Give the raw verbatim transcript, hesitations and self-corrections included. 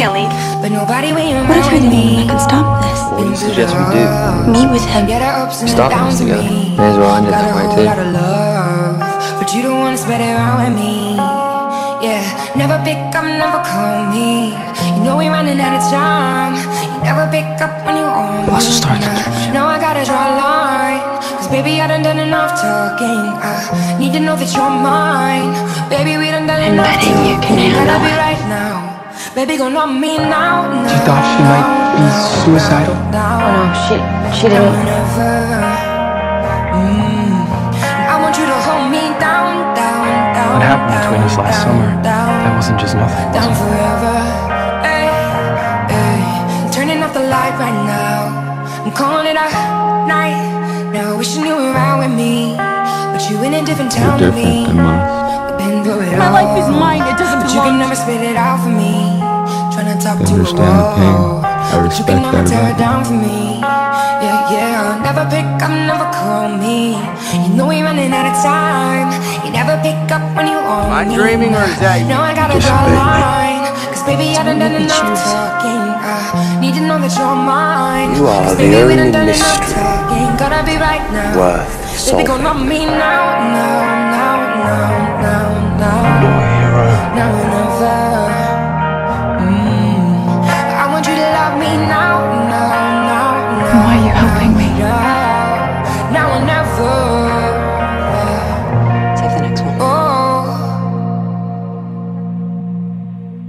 can't leave. What if you're the only one that can stop this? What do you suggest we do? Meet with him. Stop us together. May as well end it that way too. But you don't want to spread it around with me. Yeah, never pick up, never call me. You know we're running out of time. You never pick up when you want me. What's the start? Now I gotta draw a line. Cause baby, I done done enough talking. I need to know that you're mine. Baby, we done done enough talking. I'm betting you can handle it right now. Baby, gonna love me now. She thought she might be suicidal. Oh no, she she didn't. I want you to hold me down, down, down. What happened between us last summer? That wasn't just nothing. Down forever. Hey, hey. Turning off the light right now. I'm calling it a night. Now I wish you knew you were around with me, but you in a different town with me. My life is mine. It doesn't belong. But you can never spit it out for me. I understand the pain. I respect that about me. Yeah, yeah. Never pick up, never call me. You know we're running out of time. You never pick up when you want me. Am I dreaming or is that you? No, I gotta draw a line. Cause baby, I done done enough talking. I need to know that you're mine. You are the only mystery worth solving. Baby, gonna love me now, now, now, now, now, now. You're a hero.